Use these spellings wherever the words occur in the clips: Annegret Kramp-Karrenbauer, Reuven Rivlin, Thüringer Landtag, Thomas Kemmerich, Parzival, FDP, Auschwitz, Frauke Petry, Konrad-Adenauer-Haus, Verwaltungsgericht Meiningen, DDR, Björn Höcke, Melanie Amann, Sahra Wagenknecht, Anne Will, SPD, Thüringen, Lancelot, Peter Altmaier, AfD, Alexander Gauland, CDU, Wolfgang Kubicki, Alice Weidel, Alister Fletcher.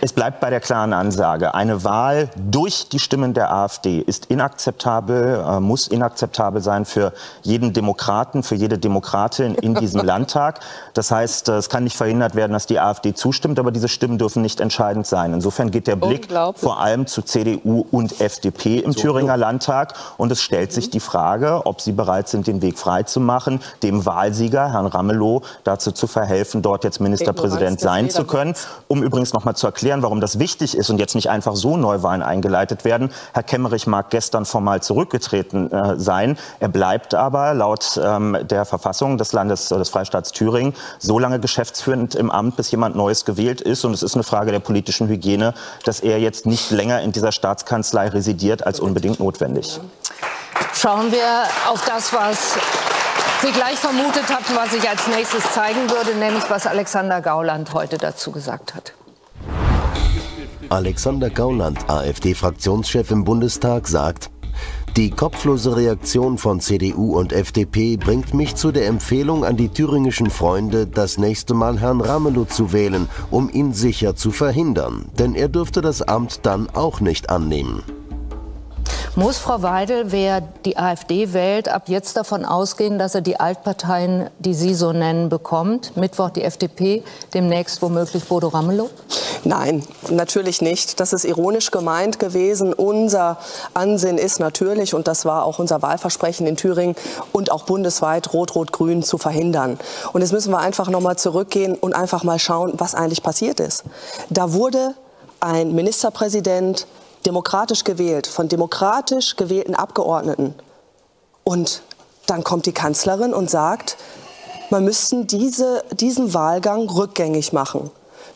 Es bleibt bei der klaren Ansage. Eine Wahl durch die Stimmen der AfD ist inakzeptabel, muss inakzeptabel sein für jeden Demokraten, für jede Demokratin in diesem Landtag. Das heißt, es kann nicht verhindert werden, dass die AfD zustimmt, aber diese Stimmen dürfen nicht entscheidend sein. Insofern geht der Blick vor allem zu CDU und FDP im Thüringer Landtag. Und es stellt sich die Frage, ob sie bereit sind, den Weg freizumachen, dem Wahlsieger, Herrn Ramelow, dazu zu verhelfen, dort jetzt Ministerpräsident sein zu können. Um übrigens noch mal zu erklären, warum das wichtig ist und jetzt nicht einfach so Neuwahlen eingeleitet werden. Herr Kemmerich mag gestern formal zurückgetreten sein. Er bleibt aber laut der Verfassung des Landes, des Freistaats Thüringen, so lange geschäftsführend im Amt, bis jemand Neues gewählt ist. Und es ist eine Frage der politischen Hygiene, dass er jetzt nicht länger in dieser Staatskanzlei residiert als unbedingt notwendig. Schauen wir auf das, was Sie gleich vermutet hatten, was ich als nächstes zeigen würde, nämlich was Alexander Gauland heute dazu gesagt hat. Alexander Gauland, AfD-Fraktionschef im Bundestag, sagt: Die kopflose Reaktion von CDU und FDP bringt mich zu der Empfehlung an die thüringischen Freunde, das nächste Mal Herrn Ramelow zu wählen, um ihn sicher zu verhindern. Denn er dürfte das Amt dann auch nicht annehmen. Muss Frau Weidel, wer die AfD wählt, ab jetzt davon ausgehen, dass er die Altparteien, die Sie so nennen, bekommt? Mittwoch die FDP, demnächst womöglich Bodo Ramelow? Nein, natürlich nicht. Das ist ironisch gemeint gewesen. Unser Ansinnen ist natürlich, und das war auch unser Wahlversprechen in Thüringen und auch bundesweit, Rot-Rot-Grün zu verhindern. Und jetzt müssen wir einfach noch mal zurückgehen und einfach mal schauen, was eigentlich passiert ist. Da wurde ein Ministerpräsident demokratisch gewählt, von demokratisch gewählten Abgeordneten. Und dann kommt die Kanzlerin und sagt, man müsste diesen Wahlgang rückgängig machen.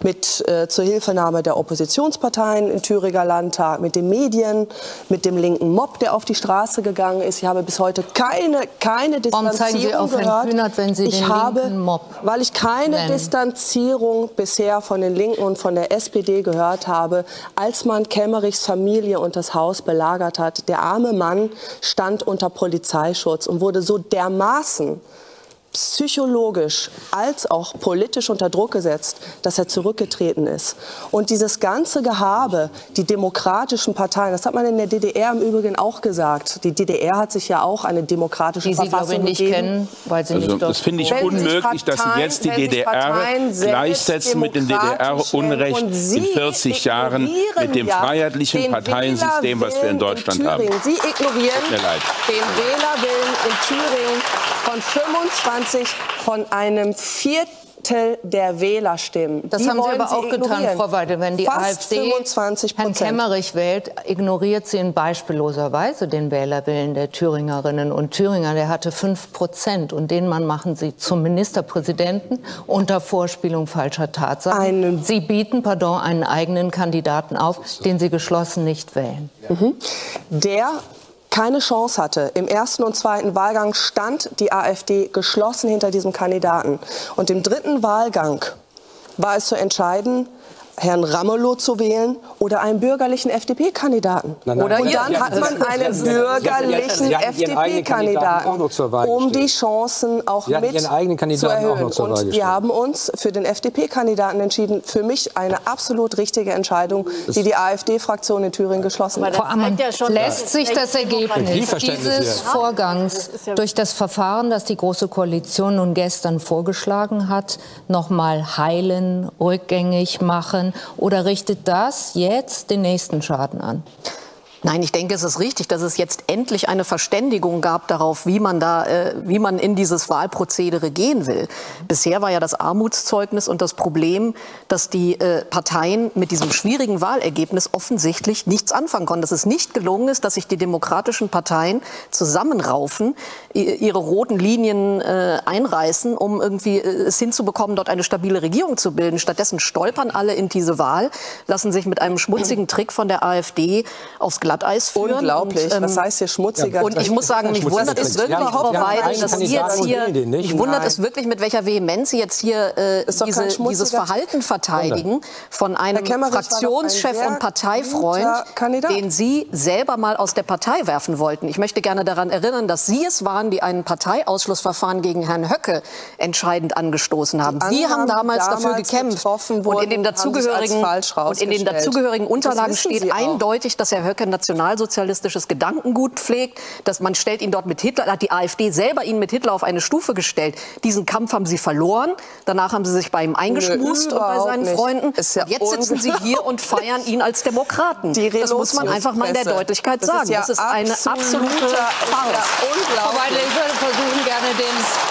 Mit zur Hilfenahme der Oppositionsparteien im Thüringer Landtag, mit den Medien, mit dem linken Mob, der auf die Straße gegangen ist. Ich habe bis heute keine Distanzierung gehört. Ich habe, weil ich keine Distanzierung bisher von den Linken und von der SPD gehört habe, als man Kemmerichs Familie und das Haus belagert hat. Der arme Mann stand unter Polizeischutz und wurde so dermaßen psychologisch als auch politisch unter Druck gesetzt, dass er zurückgetreten ist. Und dieses ganze Gehabe, die demokratischen Parteien, das hat man in der DDR im Übrigen auch gesagt. Die DDR hat sich ja auch eine demokratische Verfassung gegeben. Die Sie, glaube ich, nicht kennen, weil sie nicht. Das finde ich unmöglich, dass Sie jetzt die DDR gleichsetzen mit dem DDR-Unrecht in 40 Jahren, mit dem freiheitlichen Parteiensystem, was wir in Deutschland haben. Sie ignorieren den Wählerwillen in Thüringen von 25 von einem Viertel der Wählerstimmen. Das haben Sie aber auch getan, Frau Weidel. Wenn die AfD Herrn Kemmerich wählt, ignoriert sie in beispielloser Weise den Wählerwillen der Thüringerinnen und Thüringer. Der hatte 5%. Und den Mann machen Sie zum Ministerpräsidenten unter Vorspielung falscher Tatsachen. Sie bieten, pardon, einen eigenen Kandidaten auf, den Sie geschlossen nicht wählen. Mhm. Der keine Chance hatte. Im ersten und zweiten Wahlgang stand die AfD geschlossen hinter diesem Kandidaten. Und im dritten Wahlgang war es zu entscheiden, Herrn Ramelow zu wählen oder einen bürgerlichen FDP-Kandidaten. Oder dann hat man einen bürgerlichen FDP-Kandidaten, um die Chancen auch mit zu erhöhen. Und wir haben uns für den FDP-Kandidaten entschieden. Für mich eine absolut richtige Entscheidung, die die AfD-Fraktion in Thüringen geschlossen hat. Frau Amann, lässt sich das Ergebnis dieses Vorgangs durch das Verfahren, das die Große Koalition nun gestern vorgeschlagen hat, noch mal heilen, rückgängig machen? Oder richtet das jetzt den nächsten Schaden an? Nein, ich denke, es ist richtig, dass es jetzt endlich eine Verständigung gab darauf, wie man in dieses Wahlprozedere gehen will. Bisher war ja das Armutszeugnis und das Problem, dass die Parteien mit diesem schwierigen Wahlergebnis offensichtlich nichts anfangen konnten. Dass es nicht gelungen ist, dass sich die demokratischen Parteien zusammenraufen, ihre roten Linien einreißen, um irgendwie es hinzubekommen, dort eine stabile Regierung zu bilden. Stattdessen stolpern alle in diese Wahl, lassen sich mit einem schmutzigen Trick von der AfD aufs Glatteis Glatteis führen. Unglaublich. Und, was heißt hier schmutziger? Und ich muss sagen, mich wundert es wirklich, Frau Weidel, dass Sie jetzt hier, mich wundert es wirklich, mit welcher Vehemenz Sie jetzt hier dieses Verhalten verteidigen von einem Fraktionschef und Parteifreund, den Sie selber mal aus der Partei werfen wollten. Ich möchte gerne daran erinnern, dass Sie es waren, die ein Parteiausschlussverfahren gegen Herrn Höcke entscheidend angestoßen haben. Sie haben damals dafür gekämpft. Und in den dazugehörigen Unterlagen steht eindeutig, dass Herr Höcke nationalsozialistisches Gedankengut pflegt. Man stellt ihn dort mit Hitler, hat die AfD selber ihn mit Hitler auf eine Stufe gestellt. Diesen Kampf haben Sie verloren. Danach haben Sie sich bei ihm eingeschmust und bei seinen Freunden. Ja, jetzt sitzen Sie hier und feiern ihn als Demokraten. Das muss man einfach mal in der Deutlichkeit sagen. Das ist eine absolute Farce. Frau Weidel, ich würde versuchen, gerne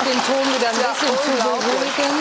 den Ton wieder ein bisschen zu beruhigen.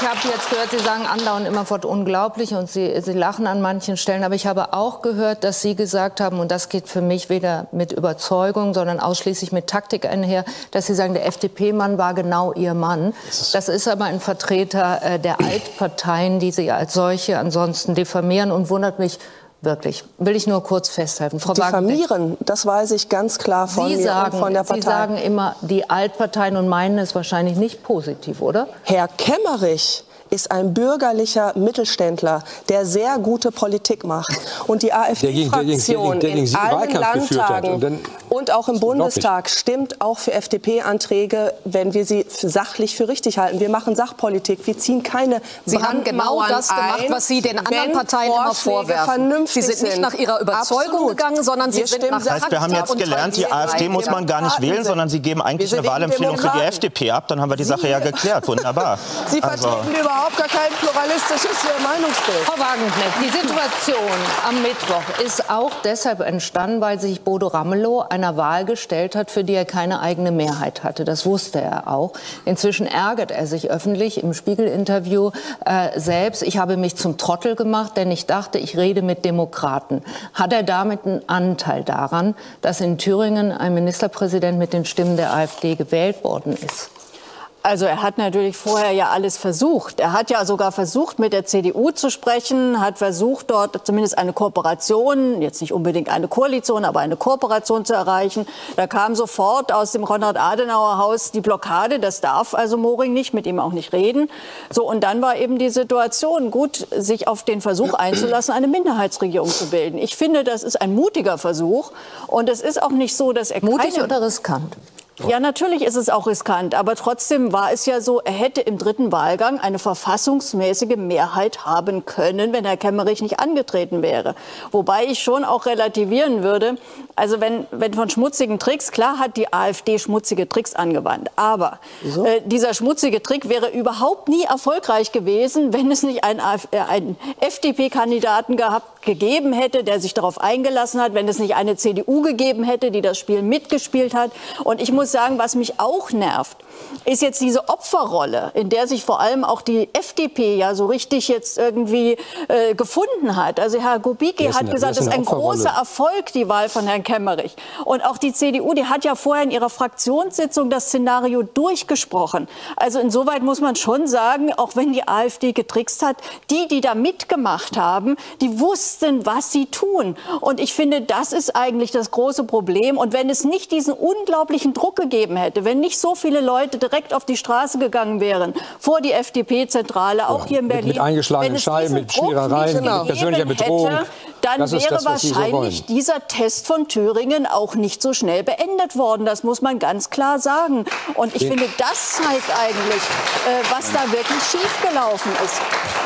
Ich habe jetzt gehört, Sie sagen andauernd immerfort unglaublich und Sie lachen an manchen Stellen. Aber ich habe auch gehört, dass Sie gesagt haben, und das geht für mich weder mit Überzeugung, sondern ausschließlich mit Taktik einher, dass Sie sagen, der FDP-Mann war genau Ihr Mann. Das ist aber ein Vertreter der Altparteien, die Sie als solche ansonsten diffamieren, und wundert mich wirklich. Will ich nur kurz festhalten. Frau Diffamieren, das weiß ich ganz klar von mir und von der Partei. Sie sagen immer die Altparteien und meinen es wahrscheinlich nicht positiv, oder? Herr Kemmerich ist ein bürgerlicher Mittelständler, der sehr gute Politik macht. Und die AfD-Fraktion in allen Landtagen und auch im Bundestag stimmt auch für FDP-Anträge, wenn wir sie sachlich für richtig halten. Wir machen Sachpolitik, wir ziehen keine Sie haben genau das gemacht, was Sie den anderen Parteien immer vorwerfen. Sie sind nicht nach Ihrer Überzeugung gegangen, sondern Sie sind nach Taktik. Wir haben jetzt gelernt, die AfD muss man gar nicht wählen, sondern Sie geben eigentlich eine Wahlempfehlung für die FDP ab. Dann haben wir die Sache ja geklärt. Wunderbar. Sie vertreten überhaupt gar kein pluralistisches Meinungsbild. Frau Wagenknecht, die Situation am Mittwoch ist auch deshalb entstanden, weil sich Bodo Ramelow einer Wahl gestellt hat, für die er keine eigene Mehrheit hatte. Das wusste er auch. Inzwischen ärgert er sich öffentlich im Spiegel-Interview selbst. Ich habe mich zum Trottel gemacht, denn ich dachte, ich rede mit Demokraten. Hat er damit einen Anteil daran, dass in Thüringen ein Ministerpräsident mit den Stimmen der AfD gewählt worden ist? Also er hat natürlich vorher ja alles versucht. Er hat ja sogar versucht, mit der CDU zu sprechen, hat versucht, dort zumindest eine Kooperation, jetzt nicht unbedingt eine Koalition, aber eine Kooperation zu erreichen. Da kam sofort aus dem Konrad-Adenauer-Haus die Blockade, das darf also Moring nicht, mit ihm auch nicht reden. So, und dann war eben die Situation gut, sich auf den Versuch einzulassen, eine Minderheitsregierung zu bilden. Ich finde, das ist ein mutiger Versuch, und es ist auch nicht so, dass er mutig oder riskant? Ja, natürlich ist es auch riskant, aber trotzdem war es ja so, er hätte im dritten Wahlgang eine verfassungsmäßige Mehrheit haben können, wenn Herr Kemmerich nicht angetreten wäre. Wobei ich schon auch relativieren würde, also wenn von schmutzigen Tricks, klar hat die AfD schmutzige Tricks angewandt, aber dieser schmutzige Trick wäre überhaupt nie erfolgreich gewesen, wenn es nicht einen FDP-Kandidaten gegeben hätte, der sich darauf eingelassen hat, wenn es nicht eine CDU gegeben hätte, die das Spiel mitgespielt hat. Und ich muss sagen, was mich auch nervt, ist jetzt diese Opferrolle, in der sich vor allem auch die FDP ja so richtig jetzt irgendwie gefunden hat. Also Herr Kubicki hat gesagt, das ist ein großer Erfolg, die Wahl von Herrn Kemmerich. Und auch die CDU, die hat ja vorher in ihrer Fraktionssitzung das Szenario durchgesprochen. Also insoweit muss man schon sagen, auch wenn die AfD getrickst hat, die da mitgemacht haben, die wussten, was sie tun. Und ich finde, das ist eigentlich das große Problem. Und wenn es nicht diesen unglaublichen Druck gegeben hätte, wenn nicht so viele Leute direkt auf die Straße gegangen wären, vor die FDP-Zentrale, auch hier in Berlin. Mit eingeschlagenen Scheiben, mit Schmierereien, mit persönlicher Bedrohung. Dann wäre wahrscheinlich dieser Test von Thüringen auch nicht so schnell beendet worden. Das muss man ganz klar sagen. Und ich finde, das zeigt eigentlich, was da wirklich schiefgelaufen ist.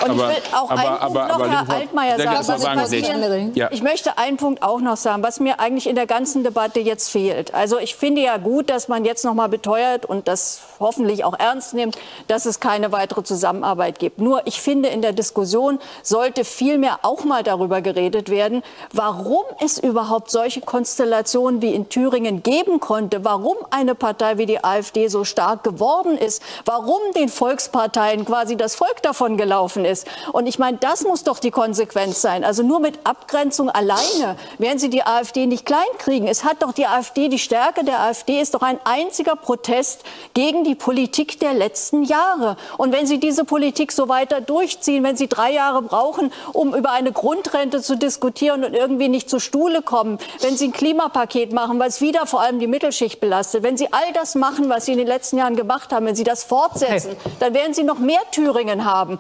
Und ich will auch einen Punkt noch, Herr Altmaier, sagen. Ich möchte einen Punkt auch noch sagen, was mir eigentlich in der ganzen Debatte jetzt fehlt. Also ich finde ja gut, dass man jetzt noch mal beteuert und das hoffentlich auch ernst nimmt, dass es keine weitere Zusammenarbeit gibt. Nur ich finde, in der Diskussion sollte vielmehr auch mal darüber geredet werden, warum es überhaupt solche Konstellationen wie in Thüringen geben konnte, warum eine Partei wie die AfD so stark geworden ist, warum den Volksparteien quasi das Volk davon gelaufen ist. Und ich meine, das muss doch die Konsequenz sein. Also nur mit Abgrenzung alleine werden Sie die AfD nicht kleinkriegen. Es hat doch die AfD, die Stärke der AfD ist doch ein einziger Protest gegen die Politik der letzten Jahre. Und wenn Sie diese Politik so weiter durchziehen, wenn Sie 3 Jahre brauchen, um über eine Grundrente zu diskutieren, diskutieren und irgendwie nicht zur Stuhle kommen, wenn Sie ein Klimapaket machen, was wieder vor allem die Mittelschicht belastet, wenn Sie all das machen, was Sie in den letzten Jahren gemacht haben, wenn Sie das fortsetzen, dann werden Sie noch mehr Thüringen haben.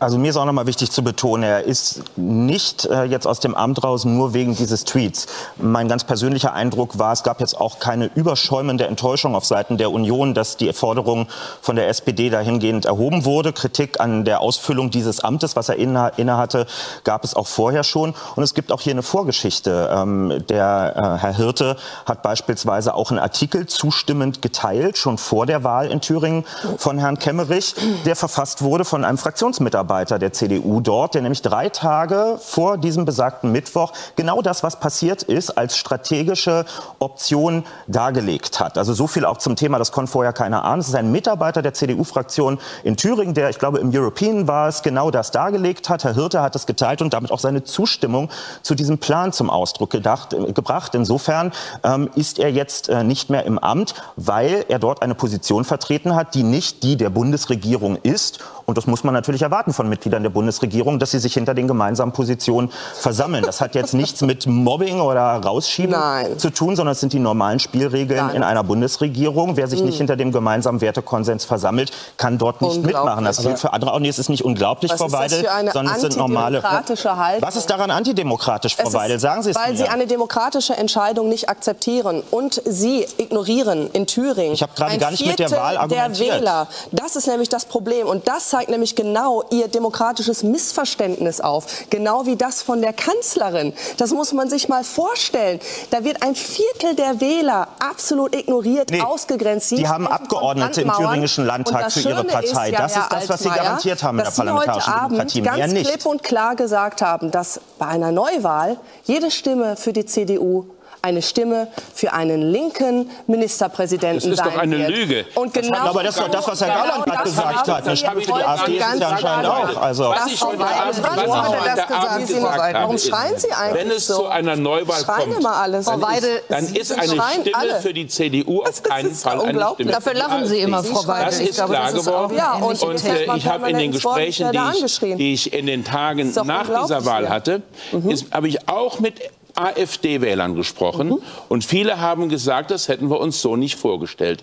Also mir ist auch nochmal wichtig zu betonen, er ist nicht jetzt aus dem Amt raus, nur wegen dieses Tweets. Mein ganz persönlicher Eindruck war, es gab jetzt auch keine überschäumende Enttäuschung auf Seiten der Union, dass die Forderung von der SPD dahingehend erhoben wurde. Kritik an der Ausfüllung dieses Amtes, was er innehatte, gab es auch vorher schon. Und es gibt auch hier eine Vorgeschichte. Herr Hirte hat beispielsweise auch einen Artikel zustimmend geteilt, schon vor der Wahl in Thüringen von Herrn Kemmerich, der verfasst wurde von einem Fraktionsmitarbeiter der CDU dort, der nämlich 3 Tage vor diesem besagten Mittwoch genau das, was passiert ist, als strategische Option dargelegt hat. Also so viel auch zum Thema, das konnte vorher keiner ahnen. Es ist ein Mitarbeiter der CDU-Fraktion in Thüringen, der, ich glaube, im European war es, genau das dargelegt hat. Herr Hirte hat es geteilt und damit auch seine Zustimmung zu diesem Plan zum Ausdruck gebracht. Insofern ist er jetzt nicht mehr im Amt, weil er dort eine Position vertreten hat, die nicht die der Bundesregierung ist. Und das muss man natürlich erwarten von Mitgliedern der Bundesregierung, dass sie sich hinter den gemeinsamen Positionen versammeln. Das hat jetzt nichts mit Mobbing oder Rausschieben zu tun, sondern es sind die normalen Spielregeln in einer Bundesregierung. Wer sich nicht hinter dem gemeinsamen Wertekonsens versammelt, kann dort nicht mitmachen. Das gilt für andere auch nicht. Es ist nicht unglaublich, Frau Weidel, sondern es sind normale. Was ist daran antidemokratisch, Frau Weidel? Sagen Sie es mir. Weil Sie eine demokratische Entscheidung nicht akzeptieren und Sie ignorieren in Thüringen. Ich habe gerade gar nicht mit der Wahl argumentiert. Der Wähler. Das ist nämlich das Problem und das zeigt nämlich genau ihr demokratisches Missverständnis auf. Genau wie das von der Kanzlerin. Das muss man sich mal vorstellen. Da wird 1/4 der Wähler absolut ignoriert, ausgegrenzt. Die haben Abgeordnete im Thüringischen Landtag für ihre Partei. Das ist das, was sie garantiert haben in der parlamentarischen Demokratie. Mehr nicht. Ganz klipp und klar gesagt haben, dass bei einer Neuwahl jede Stimme für die CDU eine Stimme für einen linken Ministerpräsidenten sein wird. Das ist doch eine Lüge. Und genau aber das war das, was Herr Gauland gerade gesagt hat. Eine Stimme für die AfD ist es ja anscheinend auch. Also warum schreien Sie eigentlich so? Wenn es zu einer Neuwahl kommt, dann ist eine Stimme für die CDU auf keinen Fall eine Stimme. Dafür lachen Sie immer, Frau Weidel. Das ist klar geworden. Und ich habe in den Gesprächen, die ich in den Tagen nach dieser Wahl hatte, habe ich auch mit AfD-Wählern gesprochen und viele haben gesagt, das hätten wir uns so nicht vorgestellt.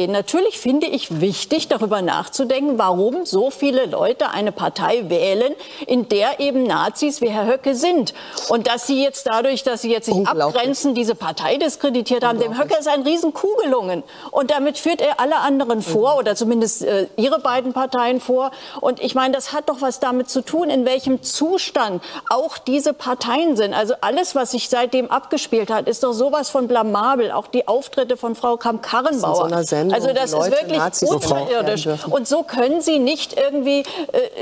Natürlich finde ich wichtig, darüber nachzudenken, warum so viele Leute eine Partei wählen, in der eben Nazis wie Herr Höcke sind. Und dass sie jetzt dadurch, dass sie jetzt sich abgrenzen, diese Partei diskreditiert haben, dem Höcke ist ein Riesenkuh gelungen. Und damit führt er alle anderen vor, oder zumindest ihre beiden Parteien vor. Und ich meine, das hat doch was damit zu tun, in welchem Zustand auch diese Parteien sind. Also alles, was sich seitdem abgespielt hat, ist doch sowas von blamabel. Auch die Auftritte von Frau Kramp-Karrenbauer. Also das ist wirklich unterirdisch. Und so können Sie nicht irgendwie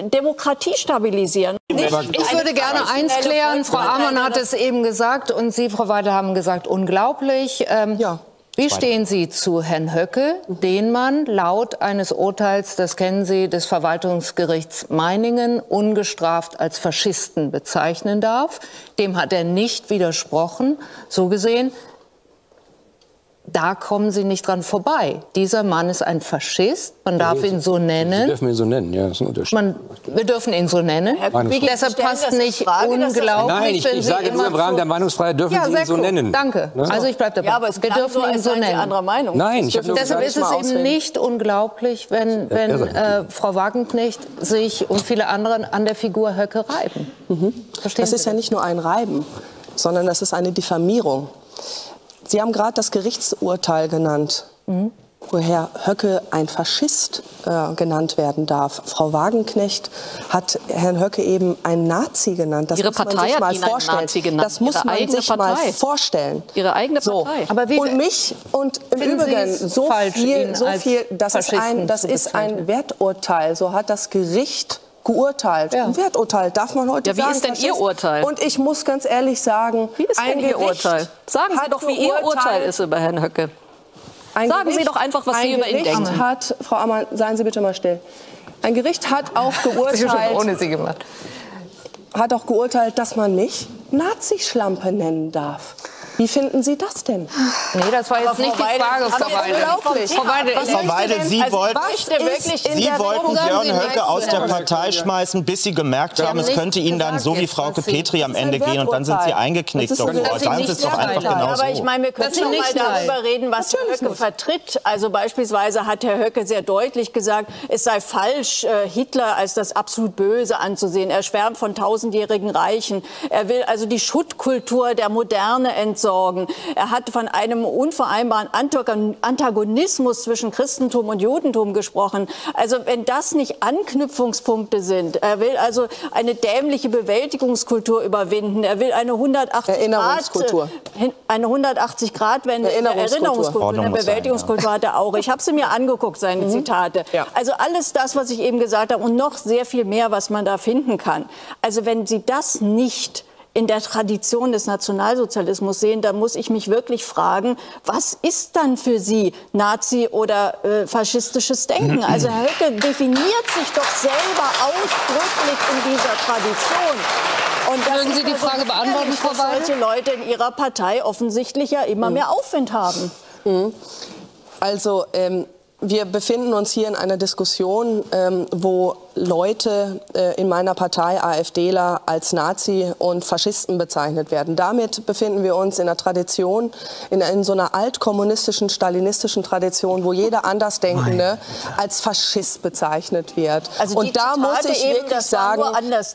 Demokratie stabilisieren. Ich würde gerne eins klären. Frau Amann hat es eben gesagt und Sie, Frau Weidel, haben gesagt, unglaublich. Wie stehen Sie zu Herrn Höcke, den man laut eines Urteils, das kennen Sie, des Verwaltungsgerichts Meiningen ungestraft als Faschisten bezeichnen darf? Dem hat er nicht widersprochen, so gesehen. Da kommen Sie nicht dran vorbei. Dieser Mann ist ein Faschist. Man darf ihn so nennen. Sie dürfen ihn so nennen, ja, das ist ein Unterschied. Wir dürfen ihn so nennen. Deshalb passt nicht Frage, unglaublich. Nein, ich sage nur im Rahmen der Meinungsfreiheit dürfen Sie ihn so nennen. Danke. Also ich bleibe dabei. Ja, aber es wir dürfen ihn so nennen. Anderer Meinung. Nein, ich deshalb ist es eben nicht unglaublich, wenn Frau Wagenknecht sich und viele andere an der Figur Höcke reiben. Das ist ja nicht nur ein Reiben, sondern das ist eine Diffamierung. Sie haben gerade das Gerichtsurteil genannt, wo Herr Höcke ein Faschist genannt werden darf. Frau Wagenknecht hat Herrn Höcke eben einen Nazi genannt. Das muss man sich mal vorstellen. Das muss man sich mal vorstellen. Ihre eigene Partei. Aber im Übrigen so viel. Das ist ein Werturteil. So hat das Gericht geurteilt. Ja. Ein Werturteil darf man heute sagen. Wie ist denn Ihr Urteil? Und ich muss ganz ehrlich sagen, wie ist denn Ihr Urteil? Sagen Sie doch, wie Ihr Urteil ist über Herrn Höcke. Sagen Sie doch einfach, was Sie über ihn denken. Frau Amann, seien Sie bitte mal still. Ein Gericht hat auch geurteilt, dass man mich Nazi-Schlampe nennen darf. Wie finden Sie das denn? Nee, das war jetzt nicht die Frage, Frau Weidel. Frau Weidel, Sie wollten Björn Höcke aus der Partei schmeißen, bis Sie gemerkt haben, es könnte Ihnen dann so wie Frauke Petry am Ende gehen und dann sind Sie eingeknickt. Dann ist es doch einfach genauso. Aber ich meine, wir können schon mal darüber reden, was Herr Höcke vertritt. Also beispielsweise hat Herr Höcke sehr deutlich gesagt, es sei falsch, Hitler als das absolut Böse anzusehen. Er schwärmt von tausendjährigen Reichen. Er will also die Schuttkultur der Moderne entsorgen. Er hat von einem unvereinbaren Antagonismus zwischen Christentum und Judentum gesprochen. Also wenn das nicht Anknüpfungspunkte sind, er will also eine dämliche Bewältigungskultur überwinden. Er will eine 180-Grad-Wende in der Erinnerungskultur, in der Bewältigungskultur hat er auch. Ich habe sie mir angeguckt, seine Zitate. Ja. Also alles das, was ich eben gesagt habe und noch sehr viel mehr, was man da finden kann. Also wenn Sie das nicht in der Tradition des Nationalsozialismus sehen, dann muss ich mich wirklich fragen, was ist dann für Sie Nazi- oder faschistisches Denken? Also Herr Höcke definiert sich doch selber ausdrücklich in dieser Tradition. Können Sie die Frage beantworten, Frau Weidel? Solche Leute in Ihrer Partei offensichtlich ja immer mehr Aufwind haben. Also wir befinden uns hier in einer Diskussion, wo Leute in meiner Partei, AfDler, als Nazi und Faschisten bezeichnet werden. Damit befinden wir uns in einer Tradition, in so einer altkommunistischen, stalinistischen Tradition, wo jeder Andersdenkende als Faschist bezeichnet wird. Also und da muss ich wirklich sagen,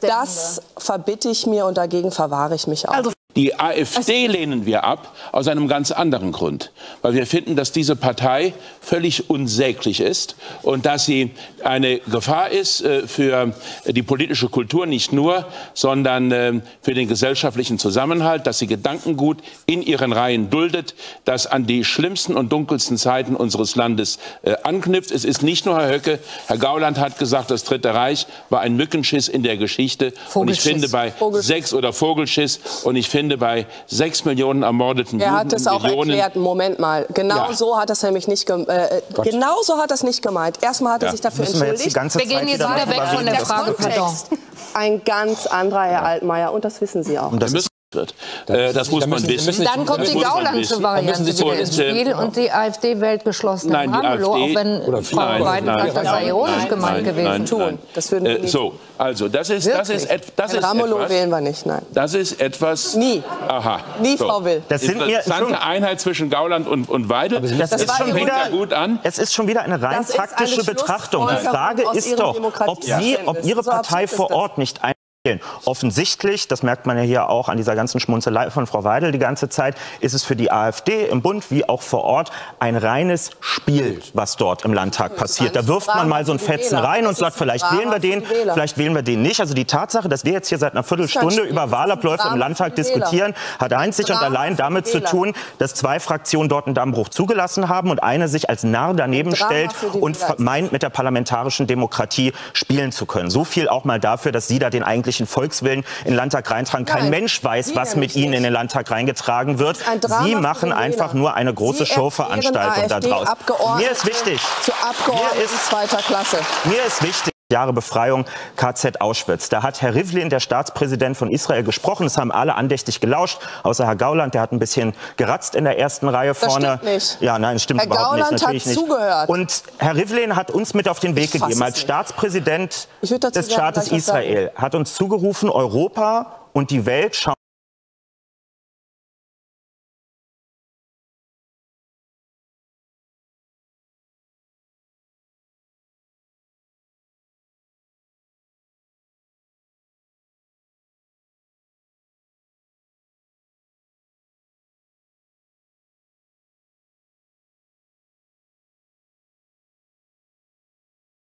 das verbitte ich mir und dagegen verwahre ich mich auch. Also die AfD lehnen wir ab, aus einem ganz anderen Grund. Weil wir finden, dass diese Partei völlig unsäglich ist und dass sie eine Gefahr ist für die politische Kultur, nicht nur, sondern für den gesellschaftlichen Zusammenhalt, dass sie Gedankengut in ihren Reihen duldet, das an die schlimmsten und dunkelsten Zeiten unseres Landes anknüpft. Es ist nicht nur Herr Höcke. Herr Gauland hat gesagt, das Dritte Reich war ein Mückenschiss in der Geschichte. Und ich finde bei bei 6 Millionen ermordeten Juden. Er hat das auch erklärt. Moment mal. Genau so hat das nämlich nicht gemeint. Genauso hat das nicht gemeint. Erstmal hat er sich dafür entschuldigt. Wir gehen jetzt wieder weg von der Frage. Ein ganz anderer Herr Altmaier. Und das wissen Sie auch. Und das muss man wissen. Dann kommt die Gauland-Variante wieder ins Spiel und die AfD wählt geschlossen Ramelow, auch wenn Frau Weidel sagt, das sei ironisch gemeint gewesen. Das würden wir nicht. Also das ist Ramelow etwas, wählen wir nicht, nein. Das ist etwas... Nie. Aha. Nie, so. Frau Will. Das sind interessante Einheit zwischen Gauland und Weidel. Das ist schon wieder gut an. Es ist schon wieder eine rein faktische Betrachtung. Die Frage ist doch, ob Ihre Partei vor Ort nicht ein... Offensichtlich, das merkt man ja hier auch an dieser ganzen Schmunzelei von Frau Weidel die ganze Zeit, ist es für die AfD im Bund wie auch vor Ort ein reines Spiel, was dort im Landtag passiert. Da wirft man mal so einen Fetzen rein und sagt, vielleicht wählen wir den, vielleicht wählen wir den nicht. Also die Tatsache, dass wir jetzt hier seit einer Viertelstunde über Wahlabläufe im Landtag diskutieren, hat einzig und allein damit zu tun, dass 2 Fraktionen dort einen Dammbruch zugelassen haben und eine sich als Narr daneben stellt und meint, mit der parlamentarischen Demokratie spielen zu können. So viel auch mal dafür, dass Sie da den eigentlichen Volkswillen in den Landtag reintragen. Kein Mensch weiß, was mit Ihnen in den Landtag reingetragen wird. Sie machen einfach nur eine große Showveranstaltung da draus. Mir ist wichtig. Zu Abgeordneten zweiter Klasse. Mir ist wichtig. Jahre Befreiung, KZ Auschwitz. Da hat Herr Rivlin, der Staatspräsident von Israel, gesprochen. Das haben alle andächtig gelauscht, außer Herr Gauland, der hat ein bisschen geratzt in der ersten Reihe vorne. Das stimmt nicht. Ja, nein, das stimmt überhaupt nicht. Herr Gauland hat zugehört. Und Herr Rivlin hat uns mit auf den Weg gegeben, als Staatspräsident des Staates Israel. Hat uns zugerufen, Europa und die Welt schauen